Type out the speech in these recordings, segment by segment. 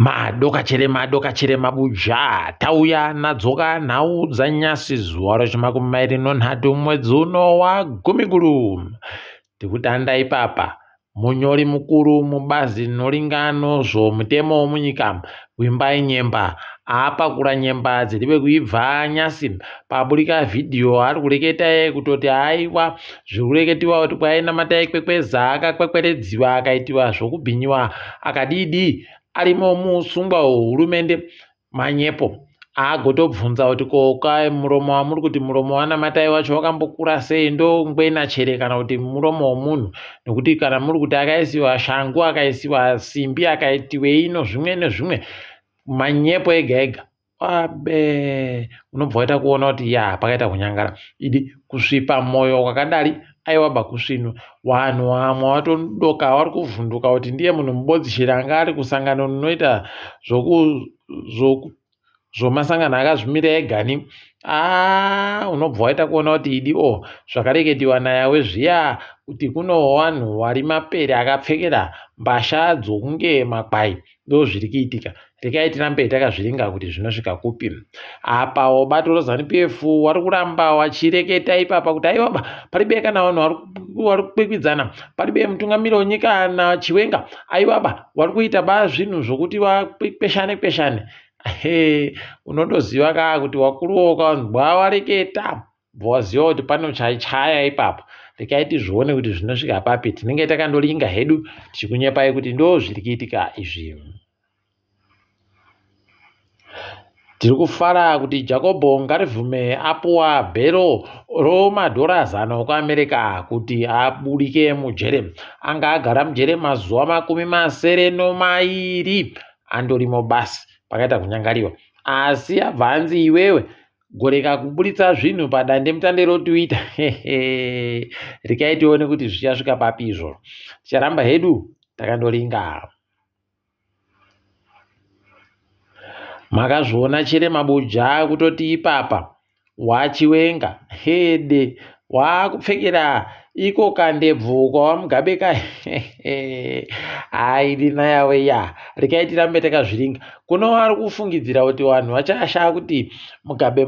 Madoka chire mabuja tauya nadzoka nhau dzanyasi zuwa rochimakumairi nonhatu mwedzi uno wagumiguru tikutanda ipapa munyori mukuru mubazi noringano zvomutemo womunyika Wimbai Nyemba aapakura nyemba dziri pekuibva nyasi paburika vhidhiyo ari kureketa kutoti aiwa zvireketiwa kuti kwaina matai kwekweza akakwekweredziwa akaitiwa zvokubhinyiwa akadidi arimo musungwa hurumende manyepo agotobvunza kuti kokai muromo wamuri kuti muromo wana matai wacho wakambokura sei ndo ngwena chere kana kuti muromo womunhu nekuti kana muri kuti akaisiwa shangu akaisiwa simbi akaitiwe ino zvimwe nezvimwe manyepo ega ega abe unobva waita kuona kuti ya pakaita kunyangara idi kusvipa moyo wakadari aiwa bakusvino wanhu wamwe watodoka vari kuvhunduka kuti ndiye munhu mubodzi chero anga ari kusangano rinoita zvomasangano akazvimira egani unobva waita kuona kuti idi zvakareketiwa naye wezviya kuti kuno wanhu vari mapere akapfekera mbasha dzokunge makwai ndo zviri kuitika tikaitirambei takazviringa kuti zvinosvika kupi apawo bato roZANU-PF vari kuramba vachireketa ipapa kuti aiwa paribe kana vanhu vari kukwikwidzana paribe mutungamiri wenyika naChiwenga aiwa vari kuita zvinhu zvokuti vakweshane unondoziva kuti wakuruwo ukanzwa vareketa bvoziva kuti pano chaichaya ipapo tikaiti zvione kuti zvinosvika papi tinenge takandoringa hedu tichikunyepai kuti ndo zviri kuitika izvi tiri kufara kuti Jacob Ngarivume apuwa bhero romadhora zana kuAmerica kuti aburike mujere anga agara mujere mazuva 72 andorimo basi pakaita kunyangariwa asi abvanzi iwewe goreka kuburitsa zvinhu padande mutande roTwitter rikaitione kuti zvichasvika papi izvo ticharamba hedu takandoringa makazviona chire mabuja kutoti ipapa waChiwenga hede wakupfekera iko kandebvu kwawamugabeka airinaya ya rikaitiramba takazviringa kuno ari kufungidzira kuti vanhu vachasha kuti mugabe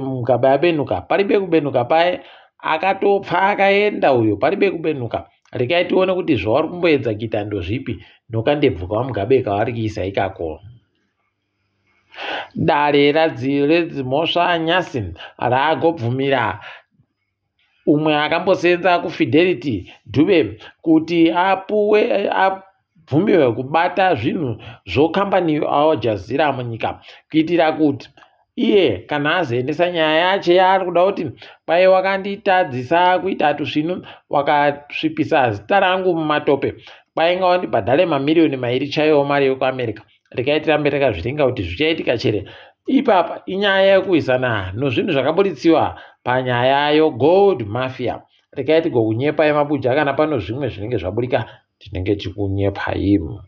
abenuka paribe kubenuka paye akatopfa akaenda uyo paribe kubenuka rikaitione kuti zvavari kumboedza kuita ndozvipi nokandebvu kwawamugabeka vari kuisa ikako dare redzimhosva nyasi raagobvumira umwe akambosenza kuFidelity Dube kuti abvumiwe kubata zvinhu zvokampani Al Jazeera munyika kuitira kuti iye kana azoendesa nyaya yacho yaari kuda kuti pai wakanditadzisa kuitatu zvino wakasvipisa zita rangu mumatope kwainga wandibhadhare $2,000,000 chaiwo mari yokuAmerica rikaitirambe takazviringa kuti zvichaitika chere ipapa inyaya yekuisana nozvinhu zvakaburitsiwa panyaya yoGold Mafia rikaiti gokunyepa yemabuja kana pano zvimwe zvinenge zvaburika tinenge tichikunyepa imo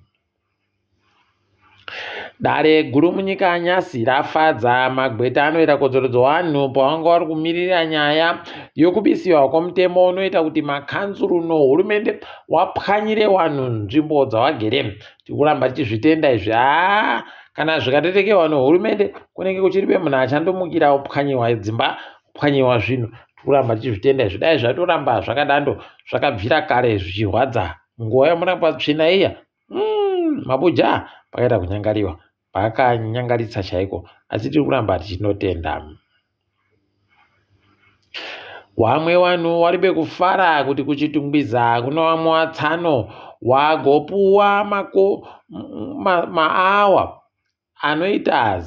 dare guru munyika anyasi rafadza magweta anoita kodzorodzo vanhu pavange vari kumirira nyaya yokubisiwa kwomutemo unoita kuti makanzuru nohurumende wapwanyire vanhu nzvimbo dzavagere tikuramba tichizvitenda izvi kana zvikatotekewa nohurumende kunenge kuchiribe munhu achandomukira upwanyiwa dzimba upwanyiwa zvinhu tikuramba tichizvitenda izvi dai zvatoramba zvakadando zvakabvira kare zvichirwadza nguva yamuramba tsvina iya mabuja pakaita kunyangariwa pakanyangaritsa chaiko asi tiri kuramba tichinotenda wamwe vanhu varibe kufara kuti kuchitungwiza kuno vamwe vatsano wagopuwa maawa anoita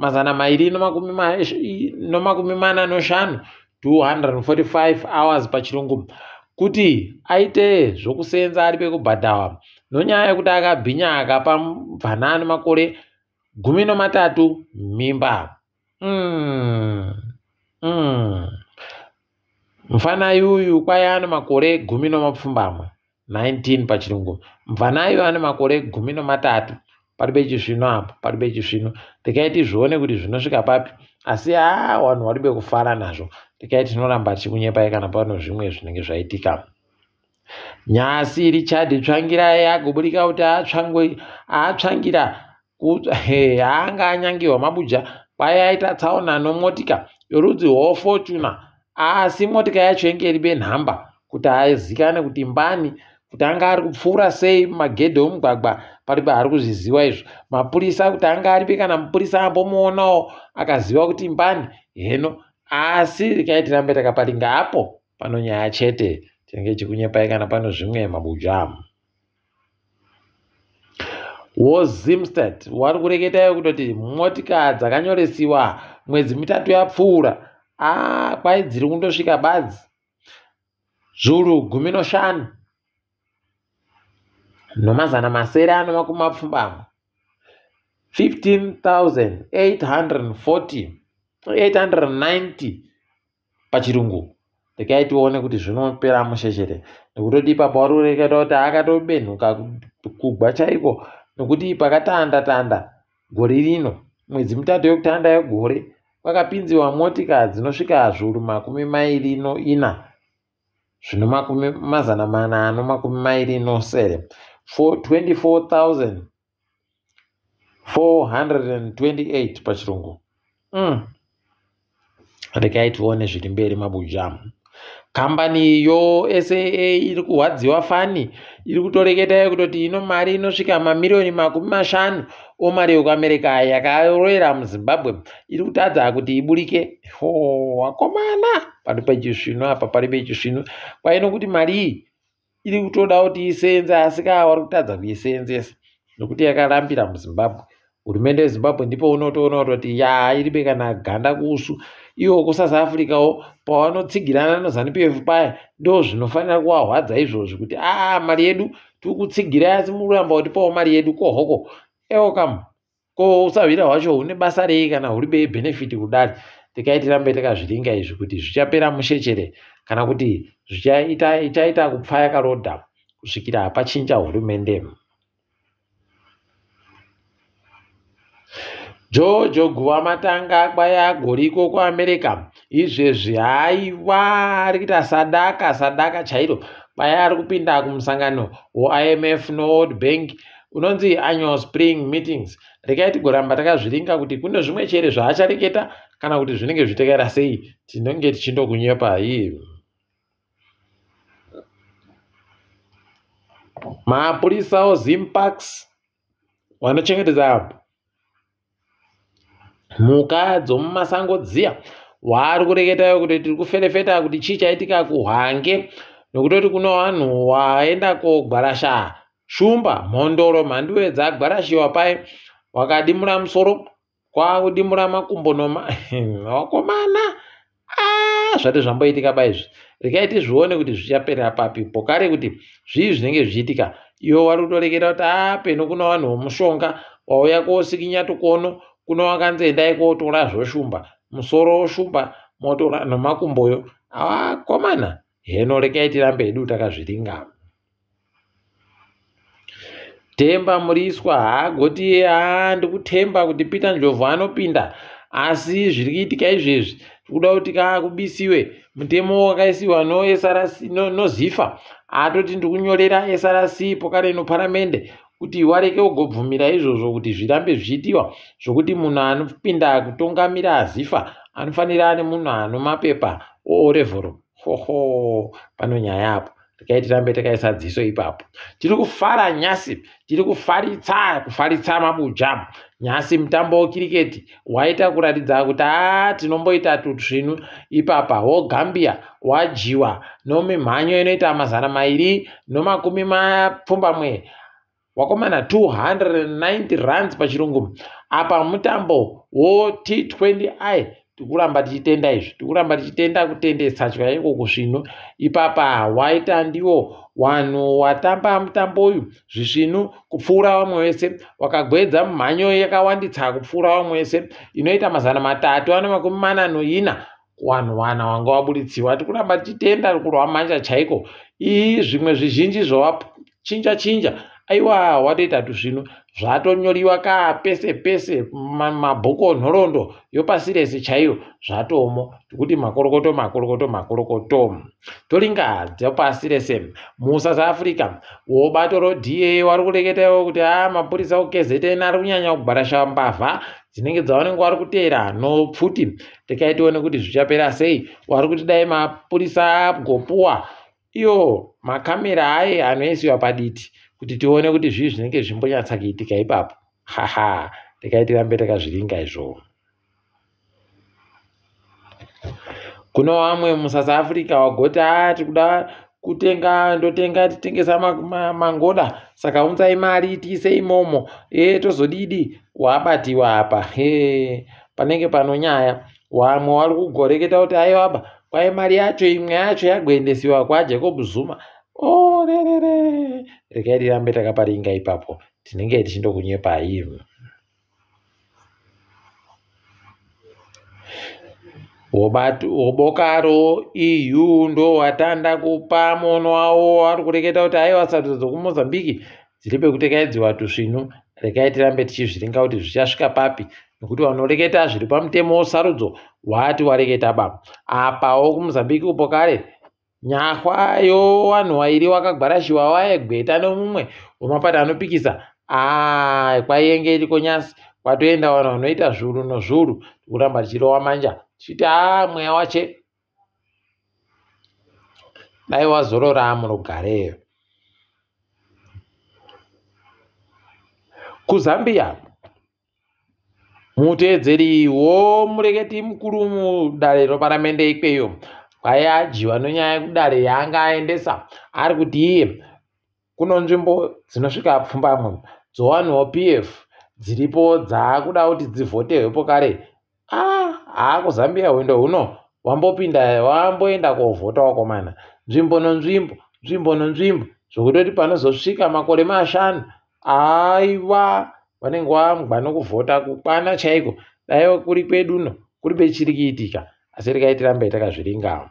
$245 245 hours pachirungu kuti aite zvokusenza ari pekubhadhawa nonyaya yekuti akabhinya akapa mfanano makore 13 mimba mfana yuyu kwaya ano makore 10 19 pachirungu mfana iyu ano makore 13 paribechizvino apo paribechizvino tikaiti zvione kuti zvinosvika papi asi vanhu varibe kufara nazvo tikaiti tinoramba tichikunyepai kana pano zvimwe zvinenge zvaitika nyasi Richard Tsvangirai agoburika kuti atsvangira kuti haanga anyangiwa mabuja payaita tsaona nomotika yorudzi hwofortuna asi motika yacho inge iri benhamba kuti aizikane kuti mbani kuti anga ari kupfuura sei magedhe omugwagwa paripo ari kuzviziva izvo mapurisa kuti anga aribe kana mupurisa ambomuonawo akaziva kuti mbani heno asi rikai tirambe takaparinga apo pano nyaya chete tinenge chikunyepai kana pano zvimwe mabuja. WOZIMSTAT wari kureketayo kutoti motika dzakanyoresiwa mwedzi mitatu yapfuura kwai dziri kundosvika badzi zviuru 15 nomazana masere ano makumi mapfumbamwe 15,890 pachirungu. Tekai tione kuti zvinopera musheshere nekutoti ipapo wari kureketa kuti akatobenhuka kugwa chaiko nokuti pakatanda tanda gore rino mwedzi mitatu yokutanda yegore pakapinziwa motika dzinosvika zviuru 24 zvino mazana mana ano makumi mairi no sere 24,428 pachirungu. Rekai tione zviri mberi mabuja. Kambani yo SAA iri kuhwadziwa fani iri kutoreketayo kutoti ino mari inosvika mamirioni 50 omari yokuAmerica yakarorera muZimbabwe iri kutadza kuti iburike. Wakomana pano pechizvino apa pari pechizvino kwaino kuti mari iyi iri kutoda kuti iseenze asi vari kutadza kuiseenzesa nokuti yakarambira muZimbabwe. Hurumende yeZimbabwe ndipo unotoona kuti ya iribe kana ganda kusu iwo kuSouth Africa wo pavanotsigirana noZANU-PF paya ndo zvinofanira kuahwadza izvozvo kuti mari yedu tiri kutsigira asi muramba kuti pawo mari yedu kohoko ewo kam ko usavira hwacho hune basa rei kana huri bei benefit kudari. Tikaitiramba takazviringa izvi kuti zvichapera mushechere kana kuti zvichaita kupfaya karodha kusvikira hapachinja hurumende. Jojo Guamatanga akwaya goriko kuAmerica izvezvi haiwa ari kuita sadaka chairo paya ari kupinda kumusangano weIMF noWorld Bank unonzi annual spring meetings. Rekai tigoramba takazviringa kuti kune zvimwe chero zvaachareketa kana kuti zvinenge zvitekera sei tinonge tichindokunyepa iyi. Mapurisa oZimpax wanochengetedza apo mhuka dzomumasango dziya wari kureketayo kuti tiri kuferefeta kuti chii chaitika kuHwange nokutoti kuno vanhu vaenda kogwarasha shumba mhondoro mhanduwe dzagwarashiwa pai wakadimura musoro kwakudimura makumbo noma wakomana zvati zvamboitika paizvi. Rekai tizvione kuti zvichapera papi pokare kuti zvii zvinenge zvichiitika iwo wari kutoreketa kuti peno kuno vanhu vomushonga wauya koosikinya tokono kuno wakanzi endai kotora zvoshumba musoro woshumba motora nemakumboyo komana heno. Rekai tirambe hedu takazviringa. Temba Muriswa haagoti ndikutemba kuti Peter Ndlovu anopinda asi zviri kuitika izvezvi kuda kuti kubisiwe mutemo wakaisiwa noSRC noZIFA atoti ndikunyorera SRC pokare noParamende kuti wareke kugobvumira izvozvo kuti zvirambe zvichitiwa zvokuti munhu anopinda kutongamira azifa anofanira ane munhu ano mapepa orevhoro. Pano nyaya apo tikaitiramba takaisa dziso ipapo. Tiri kufara nyasi tiri kufaritsa mabuja. Nyasi mutambo wekiriketi waita kuratidza kuti tinomboita tutsvinu ipapa woGambia wajiwa nomimhanyo inoita 2,000 wakomana 290 runs pachirungu. Apa mutambo wo T20I tikuramba tichitenda izvi tikuramba tichitenda kutendesa chaiko kusvino ipapa waita ndiwo wanhu watamba mutambo uyu zvisvino kupfuura vamwe vese wakagwedza mhanyo yakawanditsa kupfuura vamwe vese inoita 384 wanhu wana wanga waburitsiwa. Tikuramba tichitenda kurwa manja chaiko izvimwe zvizhinji zvavachinja Aiwa watitatu zvino zvatonyoriwa ka pese pese mabhuku nhorondo yopasi rese chaiyo zvatomo kuti makorokoto toringadza pasi rese muSouth Africa wobato ro DA vari kureketawo kuti mapurisa oKZN ari kunyanya kubarasha mbavha dzinenge dzaonenga vari kuteera nopfuti tikaitoone kuti zvichapera sei vari kuti dai mapurisa gopuwa iyo makamera aye anoisiwa paditi kuti tione kuti zvi zvinenge zvimbonyatsakiitika ipapo haha tikaitiramba takazviringa izvo. Kuno vamwe muSouth Africa wagoti tikuda kutenga ndotenga titengesa mangoda saka unzai mari tiise imomo tozodidi wabatiwa apa panenge panonyaya wamwe vari kugoreketa kuti aiwaba kwai mari yacho imwe yacho yagoendesiwa kwa Jacob Zuma rekaidi rambe takaparinga ipapo tinenge tichindo kunyepa iwe obokaro EU ndo watanda kupa mono wawo ari kureketa kuti aiwa sato dzokuMozambique dziri pekutekaidziwa tusvino rekaiti rambe tichizviringa kuti zvichasvika papi nekuti vanoreketa zviri pamutemo sarudzo wati wareketa baba apawo kuMozambique upokare nyahwayo wanhu wairi wakagwarashiwa waegweta nomumwe wemapata anopikisa kwaienge iriko nyasi kwatoenda vanhu vanoita zhuru nozhuru kuramba tichirova manja tichiti mweya wache dai wazorora munogareyo. KuZambia muteedzeri womureketi mukuru mudare reparamende ikweyo kwaiya jiwa nonyaya yekudare yaanga aendesa ari kuti iye kuno nzvimbo dzinosvika pfumbamwe dzowanhuwo PF dziripo dzaakuda kuti dzivhotehwepo kare hakuZambia hwendo huno wambopinda wamboenda kovhota wakomana nzvimbo nonzvimbo zvokutoti panozosvika makore mashanu aiwa vanenge vamugwa nokuvhota kukwana chaiko daiwo kuri kweduno kuri pechiri kuitika asi rikaitiramba takazviringa.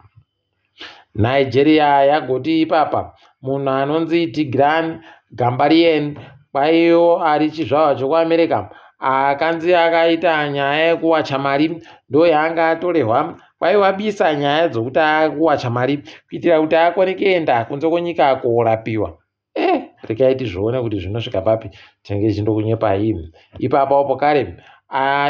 Nigeria yagoti ipapa munhu anonzi Tigran Gambarien kwaiyo ari chizvawa chokuAmerica akanzi akaita nyaya yekuwacha mari ndo yaanga atorehwa kwaiwabisa nyaya dzokuti akuwacha mari kuitira kuti akone kuenda kunze kwenyika akorapiwa rikaiti zvoona kuti zvinosvika papi tinenge chindokunyepa ipapo opo kare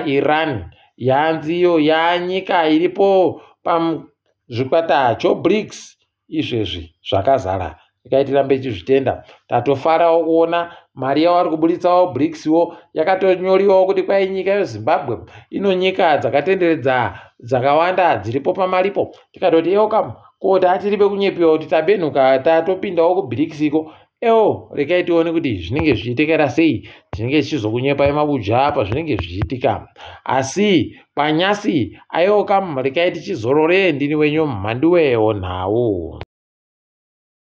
Iran yanziyo yanyika iripo pamzvikwata choBRICS izvezvi zvakazara tikaitiramba chizvitenda tatofarawo kuona mari yavari kuburitsawo BRICSwo yakatonyoriwawo kuti kwai nyika yeZimbabwe inonyika dzakatenderedza dzakawanda dziripo pamaripo tikatoti eokam kuti hatiri pekunyepiwa kuti tabenhuka tatopindawo kuBRICS iko rekaitione kuti zvinenge zvichiitikira sei zvinenge zvichizokunyepa mabuja apa zvinenge zvichiitika asi panyasi aioka rekaiti chizorore ndini wenyu mhandu wewo nhawo.